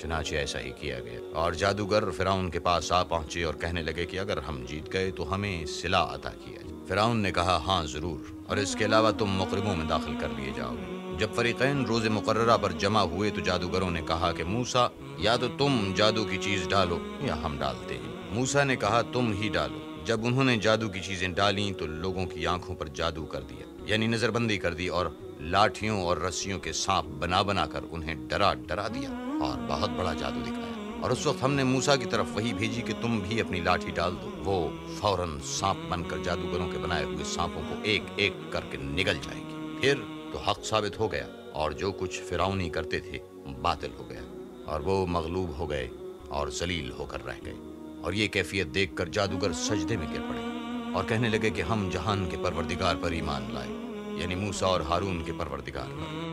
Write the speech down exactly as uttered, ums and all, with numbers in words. चुनाचे ऐसा ही किया गया और जादूगर फिराउन के पास आ पहुंचे और कहने लगे कि अगर हम जीत गए तो हमें सिला अता किया जाए। फिराउन ने कहा हाँ ज़रूर, और इसके अलावा तुम मुक़रिबों में दाखिल कर लिए जाओगे। जब फरीकैन रोज़े मुकर्ररा पर जमा हुए तो जादूगरों ने कहा कि मूसा, या तो तुम जादू की चीज़ डालो या हम डालते हैं। मूसा ने कहा तुम ही डालो। जब उन्होंने जादू की चीज़ें डाली तो लोगों की आंखों पर जादू कर दिया, यानी नज़रबंदी कर दी, और लाठियों और रस्सियों के सांप बना बना कर उन्हें डरा डरा दिया और बहुत बड़ा जादू दिखाया। और उस वक्त हमने मूसा की तरफ वही भेजी कि तुम भी अपनी लाठी डाल दो। वो फौरन सांप बनकर जादूगरों के बनाए हुए सांपों को एक एक करके निगल जाएगी। फिर तो हक साबित हो गया और जो कुछ फिराउनी करते थे बातिल हो गया और वो मगलूब हो गए और जलील होकर रह गए। और ये कैफियत देखकर जादूगर सजदे में गिर पड़े और कहने लगे कि हम जहान के परवरदिगार पर ईमान लाए, यानी मूसा और हारून के परवरदिगार पर।